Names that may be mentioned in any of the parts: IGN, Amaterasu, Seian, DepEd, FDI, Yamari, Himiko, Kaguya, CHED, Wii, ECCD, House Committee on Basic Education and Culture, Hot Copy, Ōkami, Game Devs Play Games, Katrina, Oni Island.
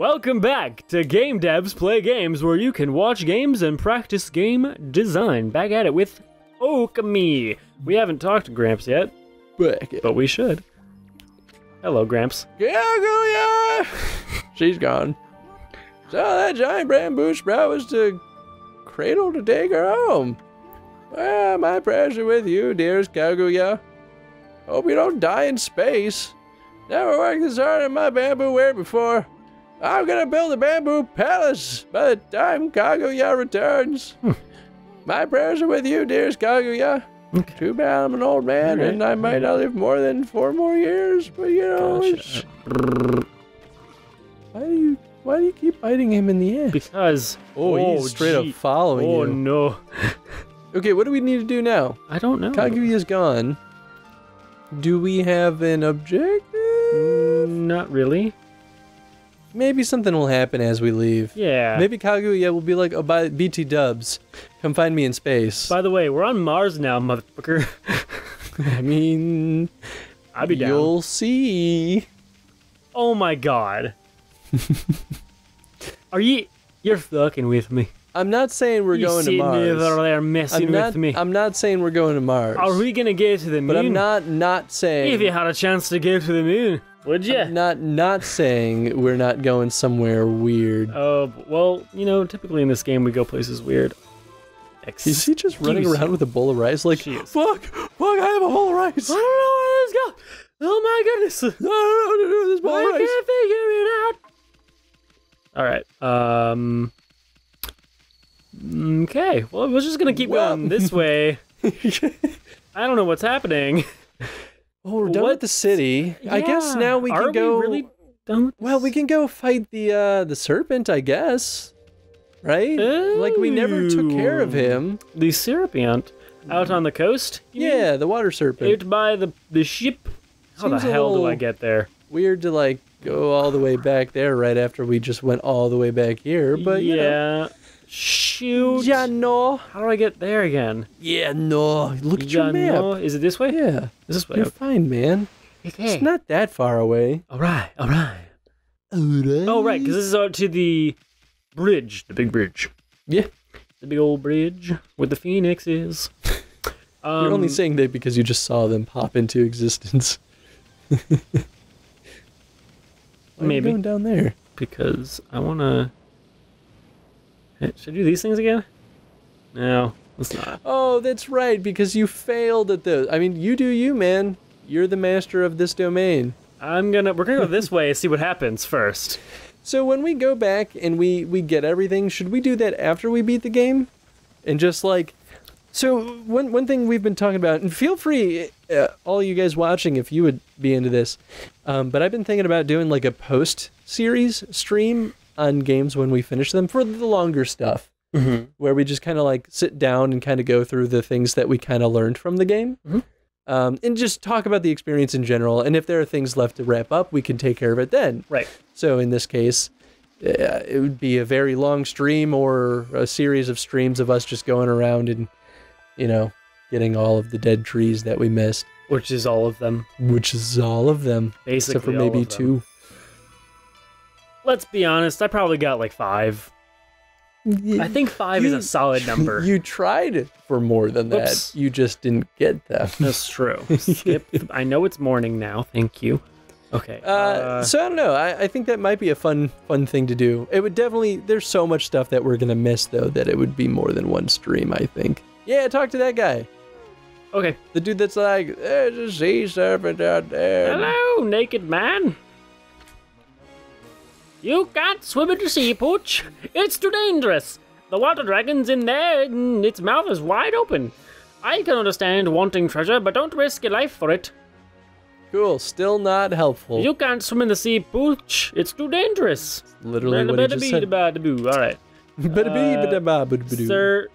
Welcome back to Game Devs Play Games, where you can watch games and practice game design. Back at it with Ōkami. We haven't talked to Gramps yet, but we should. Hello, Gramps. Kaguya! She's gone. So that giant bamboo sprout was to cradle to take her home. Well, my prayers are with you, dearest Kaguya. Hope you don't die in space. Never worked this hard in my bamboo wear before. I'm gonna build a bamboo palace by the time Kaguya returns. My prayers are with you, dearest Kaguya. Okay. Too bad I'm an old man, right, and I might not live more than 4 more years, but you know, it's... Why do you keep biting him in the ass? Because... Oh, he's straight up following you. Oh, no. Okay, what do we need to do now? I don't know. Kaguya's gone. Do we have an objective? Not really. Maybe something will happen as we leave. Yeah. Maybe Kaguya will be like, oh, by BT dubs, come find me in space. By the way, we're on Mars now, motherfucker. I mean... I'd be down. You'll see. Oh my god. Are you... You're fucking with me. I'm not saying we're going to Mars. They're messing with me. I'm not saying we're going to Mars. Are we going to go to the moon? But I'm not saying... If you had a chance to go to the moon... Would ya? I'm not saying we're not going somewhere weird. Oh, well, you know, typically in this game we go places weird. Is he just running around with a bowl of rice? Like, fuck, I have a bowl of rice. I don't know where this goes. Oh my goodness. I don't know what to do with this bowl of rice. I can't figure it out. All right. Okay. Well, we're just gonna keep going this way. I don't know what's happening. Oh, we're done with the city. Yeah. I guess now we can go... Are we really done with this? Well, we can go fight the serpent, I guess. Right? Ooh. Like, we never took care of him. The serpent? Out on the coast? Yeah, the water serpent. Out by the ship? How the hell do I get there? Weird to, like, go all the way back there right after we just went all the way back here, but, you know... Shoot. Yeah, no. How do I get there again? Yeah, no. Look at your map. No. Is it this way? Yeah. Is this way? You're fine, man. Okay. It's not that far away. All right. All right. All right. Oh, right. Because this is out to the bridge. The big bridge. Yeah. The big old bridge with the phoenixes. You're only saying that because you just saw them pop into existence. Maybe. Are you going down there? Because I want to... Should I do these things again? No, let's not. Oh, that's right, because you failed at those. I mean, you do you, man. You're the master of this domain. We're gonna go this way and see what happens first. So when we go back and we get everything, should we do that after we beat the game? And just like, so one thing we've been talking about, and feel free, all you guys watching, if you would be into this, but I've been thinking about doing like a post-series stream on games when we finish them for the longer stuff, where we just kind of like sit down and kind of go through the things that we kind of learned from the game, and just talk about the experience in general. And if there are things left to wrap up, we can take care of it then. Right. So in this case, it would be a very long stream or a series of streams of us just going around and, you know, getting all of the dead trees that we missed. Which is all of them. Which is all of them. Basically except for maybe 2. Let's be honest, I probably got like 5. I think 5 is a solid number. You tried for more than that. Oops. You just didn't get them. That's true. Skip. I know it's morning now. Thank you. Okay. So I don't know. I think that might be a fun thing to do. It would definitely... There's so much stuff that we're going to miss, though, that it would be more than one stream, I think. Yeah, talk to that guy. Okay. The dude that's like, there's a sea serpent out there. Hello, naked man. You can't swim in the sea, Pooch. It's too dangerous. The water dragon's in there and its mouth is wide open. I can understand wanting treasure, but don't risk your life for it. Cool, still not helpful. You can't swim in the sea, Pooch. It's too dangerous. It's literally what he just said. Alright. Sir,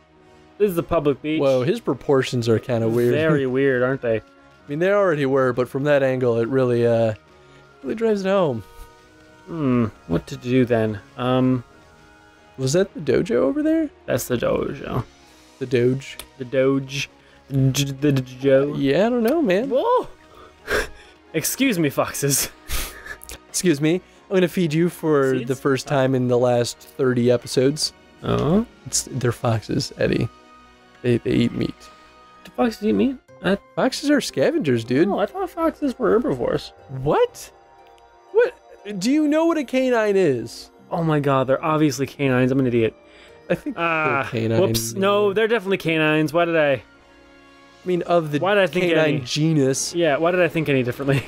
this is the public beach. Whoa, his proportions are kind of weird. Very weird, aren't they? I mean, they already were, but from that angle, it really, really drives it home. Hmm, what to do then? Was that the dojo over there? That's the dojo. The doge? The doge. The dojo. Yeah, I don't know, man. Whoa! Excuse me, foxes. Excuse me. I'm gonna feed you for seeds? The first time in the last 30 episodes. Oh, they're foxes, Eddie. They eat meat. Do foxes eat meat? Foxes are scavengers, dude. Oh, I thought foxes were herbivores. What? What? Do you know what a canine is? Oh my God, they're obviously canines. I'm an idiot. I think they're canines. Whoops! No, they're definitely canines. Why did I? I mean, of the canine genus. Yeah, why did I think any differently?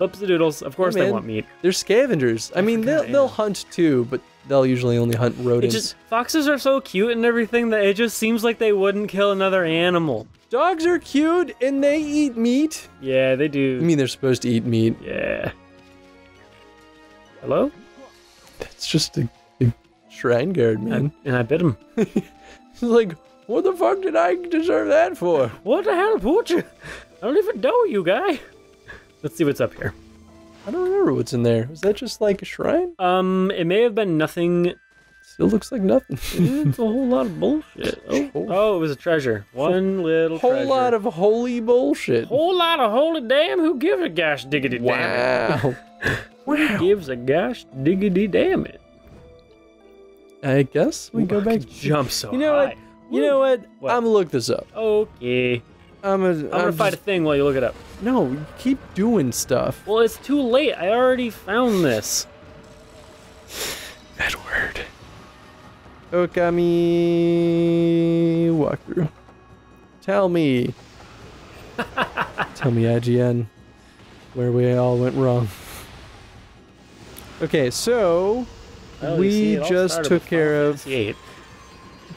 Whoopsie doodles. Of course they want meat. They're scavengers. I mean, they'll hunt too, but they'll usually only hunt rodents. Foxes are so cute and everything that it just seems like they wouldn't kill another animal. Dogs are cute and they eat meat. Yeah, they do. I mean, they're supposed to eat meat. Yeah. Hello? That's just a shrine guard, man. And I bit him. It's like, what the fuck did I deserve that for? What the hell put you? I don't even know you, guy. Let's see what's up here. I don't remember what's in there. Was that just like a shrine? It may have been nothing. Still looks like nothing. It's a whole lot of bullshit. Oh, it was a treasure. One little treasure. Whole lot of holy bullshit. Whole lot of holy damn. Who gives a gosh diggity damn it? Wow. Who gives a gosh diggity damn it? I guess we go back. Jump so high. You know what? You know what? I'm gonna look this up. Okay. I'm gonna find a thing while you look it up. No, keep doing stuff. Well, it's too late. I already found this. That word. Ōkami walkthrough. Tell me. Tell me, IGN, where we all went wrong. Okay, so we just took care of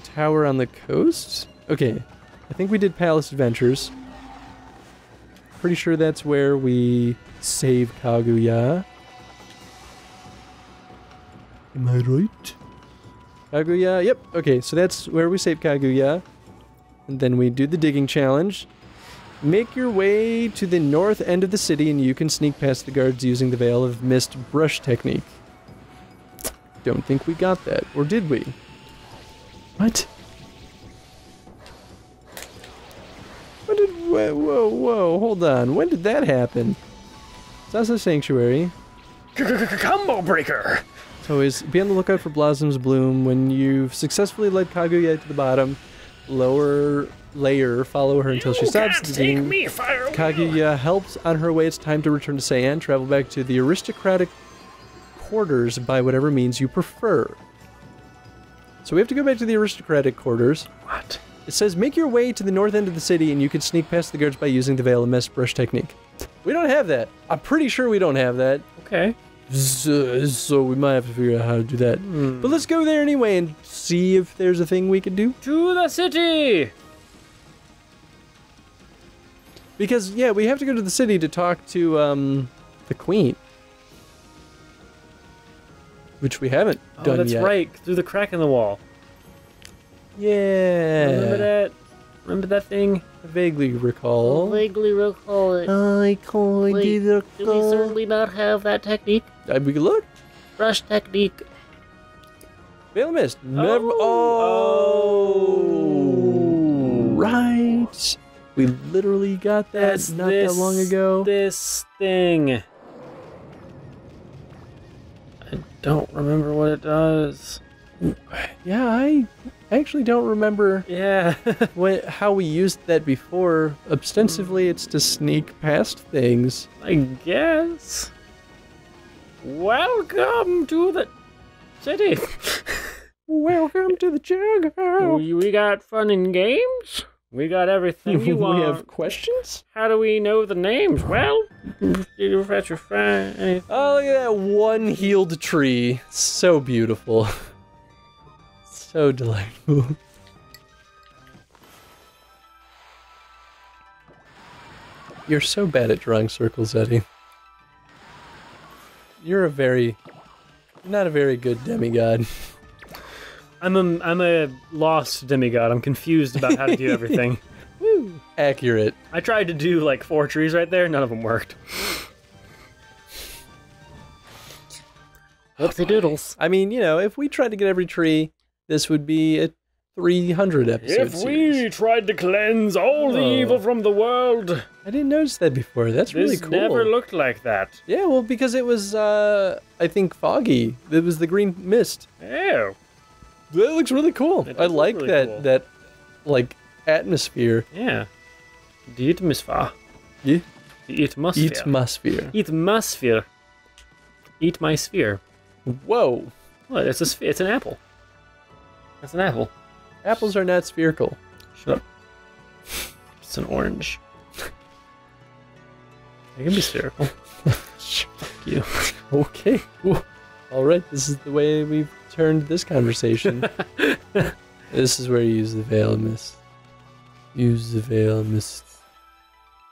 Tower on the Coast. Okay. I think we did Palace Adventures. Pretty sure that's where we save Kaguya. Am I right? Kaguya, yep. Okay, so that's where we save Kaguya. And then we do the digging challenge. Make your way to the north end of the city and you can sneak past the guards using the Veil of Mist brush technique. Don't think we got that. Or did we? What? Whoa, hold on. When did that happen? Sasa Sanctuary. Combo breaker! It's always be on the lookout for Blossom's Bloom. When you've successfully led Kaguya to the bottom, lower layer, follow her until she stops digging. Kaguya helps on her way. It's time to return to Seian. Travel back to the aristocratic quarters by whatever means you prefer. So we have to go back to the aristocratic quarters. What? It says, make your way to the north end of the city and you can sneak past the guards by using the Veil of Mist brush technique. We don't have that. I'm pretty sure we don't have that. Okay. So we might have to figure out how to do that. Hmm. But let's go there anyway and see if there's a thing we can do. To the city! Because, yeah, we have to go to the city to talk to, the queen. Which we haven't done yet. Oh, that's right. Through the crack in the wall. Yeah. Remember that? Remember that thing? I vaguely recall. I can't recall. Do we certainly not have that technique? We can look. Brush technique. Veil of Mist. Oh. Right. We literally got that not that long ago. This thing. I don't remember what it does. Yeah, I actually don't remember how we used that before. Ostensibly, it's to sneak past things. I guess. Welcome to the city. Welcome to the jungle. We got fun and games. We got everything you want. We have questions? How do we know the names? Well, you fetch your friend. Oh, look at that one healed tree. So beautiful. So delightful. You're so bad at drawing circles, Eddie. You're a not a very good demigod. I'm a lost demigod. I'm confused about how to do everything. Woo. Accurate. I tried to do like 4 trees right there. None of them worked. Whoopsie doodles. I mean, you know, if we tried to get every tree, this would be a 300 episode series. If we tried to cleanse all the evil from the world, I didn't notice that before. That's really cool. This never looked like that. Yeah, well, because it was, I think, foggy. It was the green mist. Ew. That looks really cool. I like that, like, atmosphere. Yeah. The atmosphere. Yeah. The atmosphere. Atmosphere. Atmosphere. Eat my sphere. Whoa. What? It's a sphere. It's an apple. That's an apple. Apples are not spherical. Shut up. It's an orange. It can be spherical. Fuck you. Okay. Ooh. All right. This is the way we've turned this conversation. This is where you use the veil of mist. Use the veil of mist.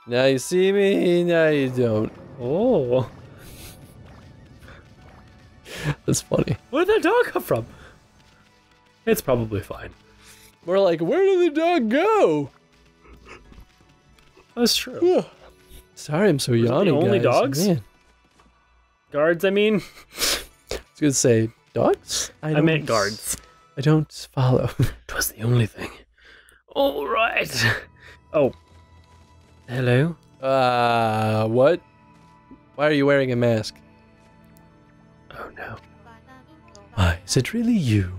Now you see me. Now you don't. Oh. That's funny. Where did that dog come from? It's probably fine. We're like, where did the dog go? That's true. Yeah. Sorry, I'm so yawning, guys. Only dogs? Man. Guards, I mean. I was going to say, dogs? I meant guards. I don't follow. It was the only thing. All right. Oh. Hello? What? Why are you wearing a mask? Oh, no. Why, is it really you?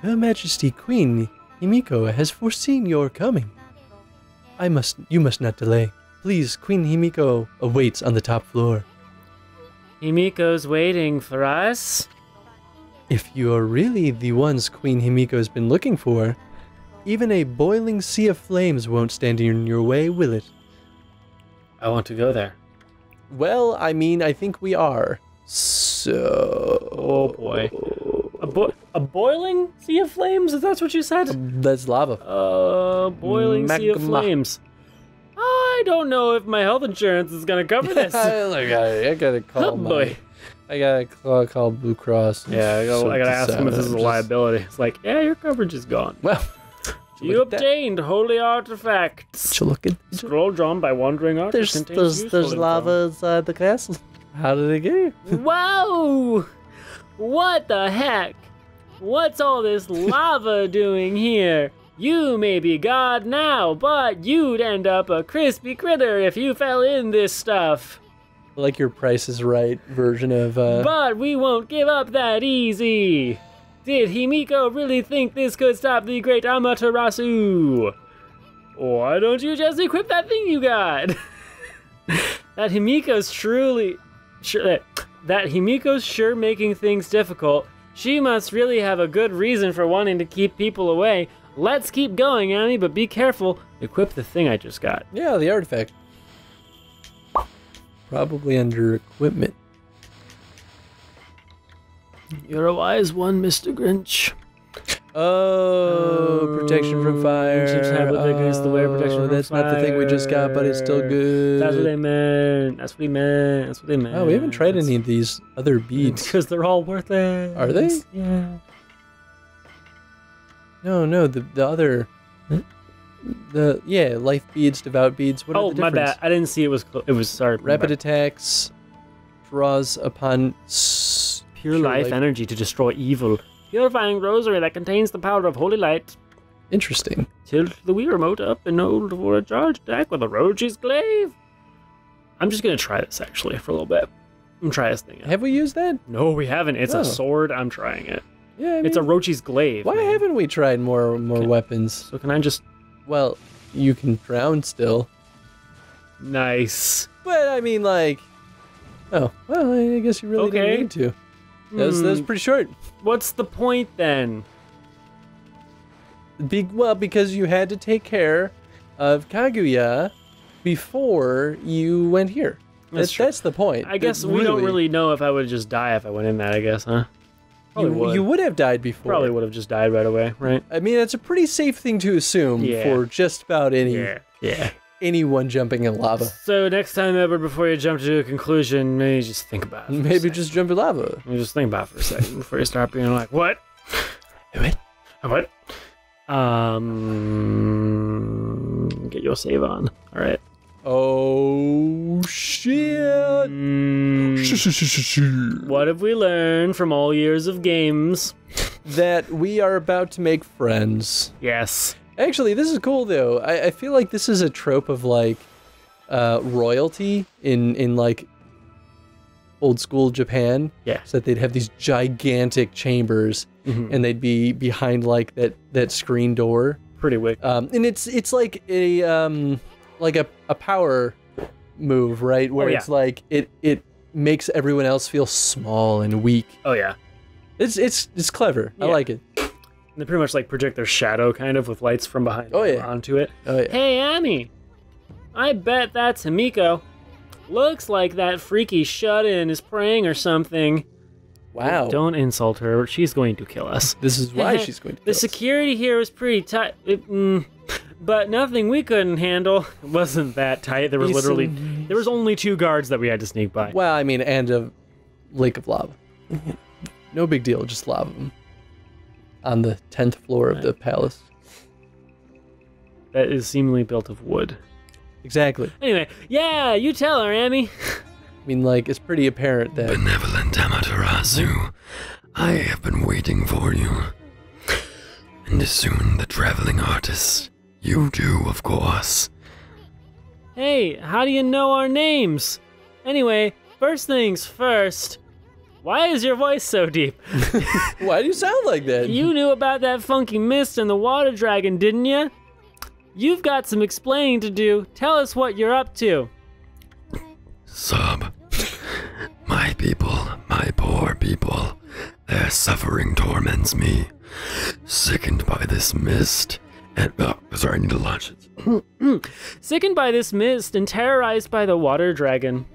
Her Majesty Queen Himiko has foreseen your coming. You must not delay. Please, Queen Himiko awaits on the top floor. Himiko's waiting for us? If you're really the ones Queen Himiko's been looking for, even a boiling sea of flames won't stand in your way, will it? I want to go there. Well, I mean, I think we are. So... Oh, boy. A boiling sea of flames? If that's what you said? That's lava. Boiling magma. Sea of flames. I don't know if my health insurance is going to cover this. I got to call I gotta call Blue Cross. Yeah, I gotta ask them if this is a liability. It's like, yeah, your coverage is gone. Well, you obtained holy artifacts. Scroll drawn by wandering artists. There's lava inside the castle. How did it get here? Whoa! What the heck? What's all this lava doing here? You may be God now, but you'd end up a crispy critter if you fell in this stuff. Like your Price is Right version of, But we won't give up that easy! Did Himiko really think this could stop the great Amaterasu? Why don't you just equip that thing you got? That Himiko's truly... That Himiko's sure making things difficult. She must really have a good reason for wanting to keep people away. Let's keep going, Annie, but be careful. Equip the thing I just got. Yeah, the artifact. Probably under equipment. You're a wise one, Mr. Grinch. Oh, protection from fire. That's not the thing we just got, but it's still good. That's what they meant. Oh, we haven't tried any of these other beads. Because they're all worth it. Are they? Yeah. No, no, the other... The yeah, life beads, devout beads. What are the difference? Oh, my bad. I didn't see it was. It was sorry. Rapid attacks draws upon pure life energy to destroy evil. Purifying rosary that contains the power of holy light. Interesting. Tilt the Wii remote up and hold for a charged attack with a Roji's glaive. I'm just gonna try this actually for a little bit. I'm trying this thing out. Have we used that? No, we haven't. It's a sword. I'm trying it. Yeah, I mean, it's a Roji's glaive. Why haven't we tried more weapons? So can I just? Well, you can drown still. Nice. But I mean, like, oh, well, I guess you really didn't need to. That was pretty short. What's the point then? Well, because you had to take care of Kaguya before you went here. That's the point. I guess we don't really know if I would just die if I went in that, I guess, huh? You would have died before. Probably would have just died right away, right? I mean, that's a pretty safe thing to assume for just about anyone jumping in lava. So next time ever, before you jump to a conclusion, maybe just think about it. Maybe just jump in lava. Maybe just think about it for a second before you start being like, what? What? Get your save on. All right. Oh, shit. What have we learned from all years of games? That we are about to make friends. Yes. Actually, this is cool, though. I feel like this is a trope of, like, royalty in like, old-school Japan. Yeah. So that they'd have these gigantic chambers, mm-hmm. and they'd be behind, like, that screen door. Pretty wicked. And it's like a power move, right? Where it's like it makes everyone else feel small and weak. Oh yeah, it's clever. Yeah. I like it. And they pretty much like project their shadow kind of with lights from behind onto it. Oh yeah. Hey Annie, I bet that's Himiko. Looks like that freaky shut-in is praying or something. Wow. But don't insult her. She's going to kill us. This is why she's going to kill us. The security here was pretty tight, but nothing we couldn't handle. It wasn't that tight. There was only two guards that we had to sneak by. Well, I mean, and a lake of lava. No big deal. Just lava them on the 10th floor of the palace. That is seemingly built of wood. Exactly. Anyway, yeah, you tell her, Amy. I mean, like, it's pretty apparent that... Benevolent Amaterasu, I have been waiting for you. And soon the traveling artist. You do, of course. Hey, how do you know our names? Anyway, first things first, why is your voice so deep? Why do you sound like that? You knew about that funky mist and the water dragon, didn't you? You've got some explaining to do. Tell us what you're up to. Sob. My people, my poor people, their suffering torments me. Sickened by this mist and... Oh, sorry, I need to launch it. Sickened by this mist and terrorized by the water dragon.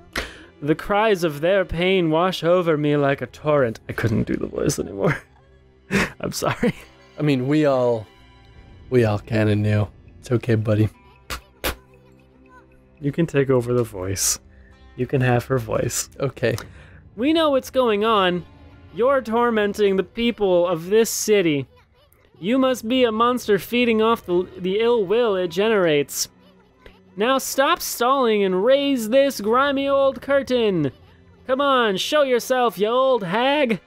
The cries of their pain wash over me like a torrent. I couldn't do the voice anymore. I'm sorry. I mean, we all kind of knew. It's okay, buddy. You can take over the voice. You can have her voice. Okay. We know what's going on. You're tormenting the people of this city. You must be a monster feeding off the ill will it generates. Now stop stalling and raise this grimy old curtain. Come on, show yourself, you old hag.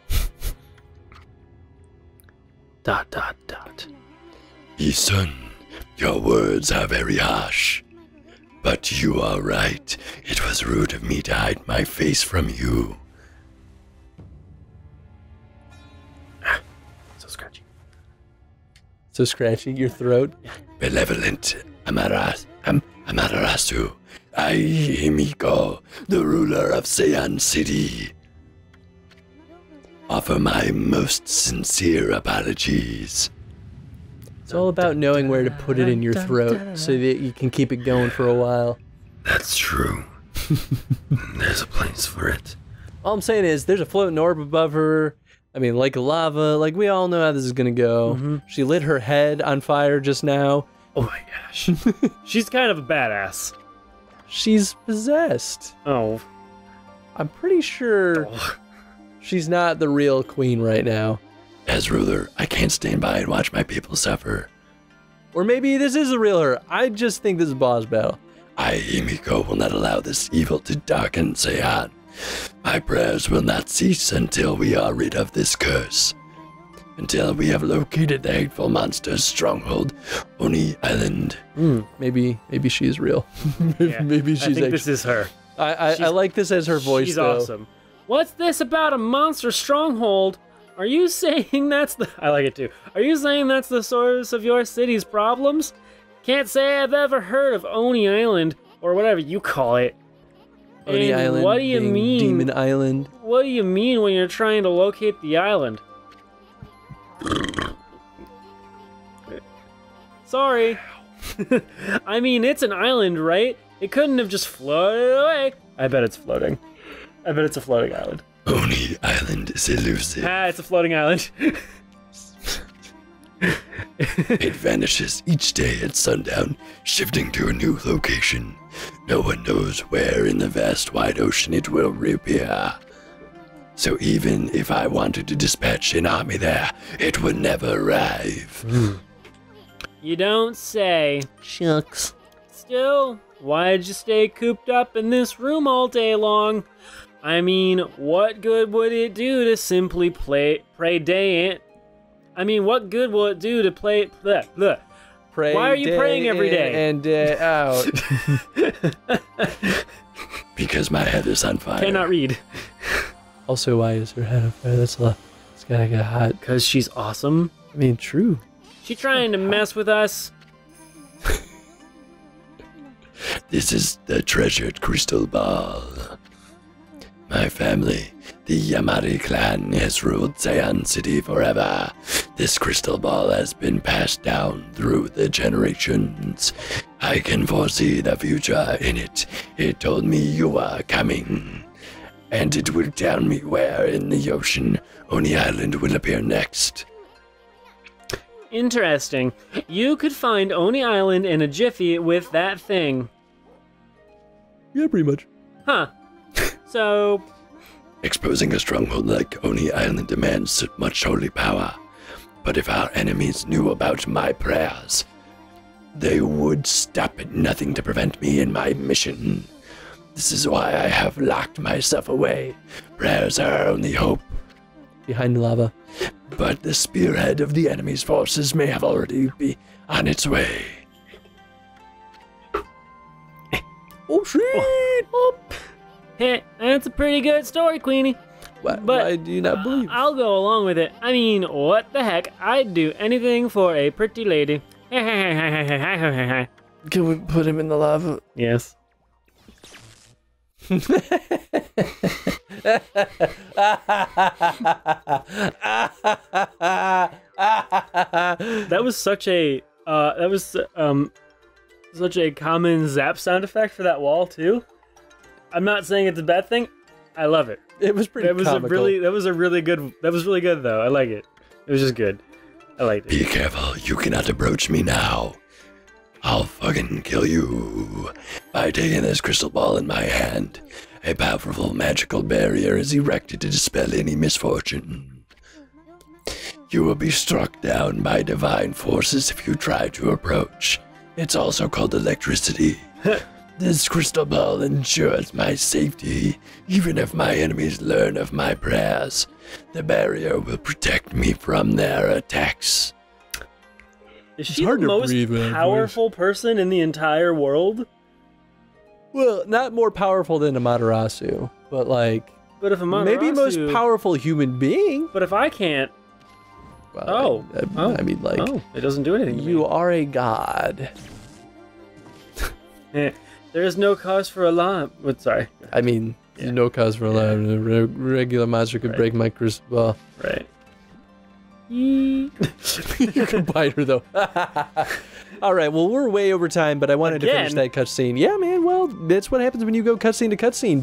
Dot, dot, dot. Isun, your words are very harsh. But you are right. It was rude of me to hide my face from you. Ah, so scratchy. So scratchy, your throat? Benevolent Amaterasu, I, Himiko, the ruler of Seian City, offer my most sincere apologies. It's all about knowing where to put it in your throat so that you can keep it going for a while. That's true. There's a place for it. All I'm saying is there's a floating orb above her. I mean, like lava. Like, we all know how this is going to go. Mm-hmm. She lit her head on fire just now. Oh my gosh. She's kind of a badass. She's possessed. Oh. I'm pretty sure she's not the real queen right now. As ruler, I can't stand by and watch my people suffer. Or maybe this is the real her. I just think this is a boss battle. I, Himiko, will not allow this evil to darken Seian. My prayers will not cease until we are rid of this curse. Until we have located the hateful monster's stronghold, Oni Island. Maybe she is real. Maybe she's. I think this is her. I like this as her voice. She's awesome. What's this about a monster stronghold? Are you saying that's the... I like it too. Are you saying that's the source of your city's problems? Can't say I've ever heard of Oni Island, or whatever you call it. Oni Island. What do you mean? Demon Island. What do you mean when you're trying to locate the island? Sorry. I mean, it's an island, right? It couldn't have just floated away. I bet it's floating. I bet it's a floating island. Oni Island is elusive. Ah, it's a floating island. It vanishes each day at sundown, shifting to a new location. No one knows where in the vast wide ocean it will reappear. So even if I wanted to dispatch an army there, it would never arrive. You don't say. Shucks. Still, why'd you stay cooped up in this room all day long? I mean, what good would it do to simply pray day and... I mean, what good will it do to play... Bleh, bleh, praying. Why are you praying every day? And day out. Because my head is on fire. Cannot read. Also, why is her head on fire? That's a lot. It's gotta get hot. Because she's awesome. I mean, true. She trying to mess with us. This is the treasured crystal ball. My family, the Yamari clan, has ruled Seian City forever. This crystal ball has been passed down through the generations. I can foresee the future in it. It told me you are coming. And it will tell me where in the ocean Oni Island will appear next. Interesting. You could find Oni Island in a jiffy with that thing. Yeah, pretty much. Huh. So... Exposing a stronghold like Oni Island demands much holy power. But if our enemies knew about my prayers, they would stop at nothing to prevent me in my mission. This is why I have locked myself away. Prayers are our only hope. Behind the lava. But the spearhead of the enemy's forces may have already be on its way. Oh shit! Oh. Hey, that's a pretty good story, Queenie. Why do you not believe? I'll go along with it. I mean, what the heck? I'd do anything for a pretty lady. Can we put him in the lava? Yes. That was such a common zap sound effect for that wall too. I'm not saying it's a bad thing. I love it. It was pretty. That was really good though. I like it. It was just good. I liked it. Be careful! You cannot approach me now. I'll fucking kill you by taking this crystal ball in my hand. A powerful magical barrier is erected to dispel any misfortune. You will be struck down by divine forces if you try to approach. It's also called electricity. This crystal ball ensures my safety, even if my enemies learn of my prayers. The barrier will protect me from their attacks. Is she the most powerful person in the entire world? Well, not more powerful than Amaterasu, but like... But if Amaterasu... Maybe most powerful human being. But if I can't... Well, I mean, like... Oh, it doesn't do anything. You are a god. There is no cause for alarm. What, sorry. I mean, yeah. No cause for alarm. A regular monster could break my crystal ball. Right. You can bite her though. All right, well, we're way over time, but I wanted to finish that cutscene. Yeah, man. Well, that's what happens when you go cutscene to cutscene,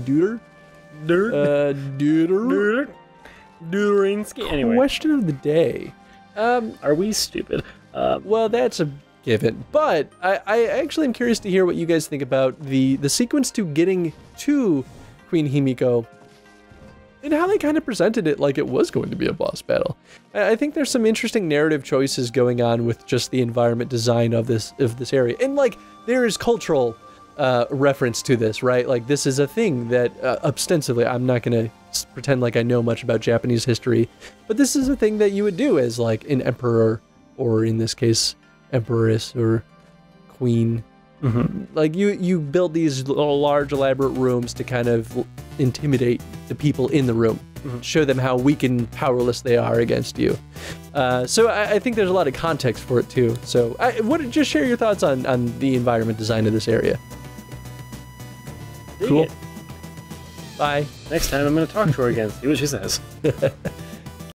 Duderinsky. Anyway, question of the day: are we stupid? Well, that's a given. But I actually am curious to hear what you guys think about the sequence to getting to Queen Himiko. And how they kind of presented it like it was going to be a boss battle. I think there's some interesting narrative choices going on with just the environment design of this area. And like, there is cultural reference to this, right? Like, this is a thing that ostensibly, I'm not going to pretend like I know much about Japanese history, but this is a thing that you would do as like an emperor, or in this case, empress or queen. Mm-hmm. Like, you build these large, elaborate rooms to kind of intimidate the people in the room, mm-hmm. show them how weak and powerless they are against you. So I think there's a lot of context for it, too. So just share your thoughts on the environment design of this area. Cool. Bye. Next time I'm going to talk to her again, see what she says.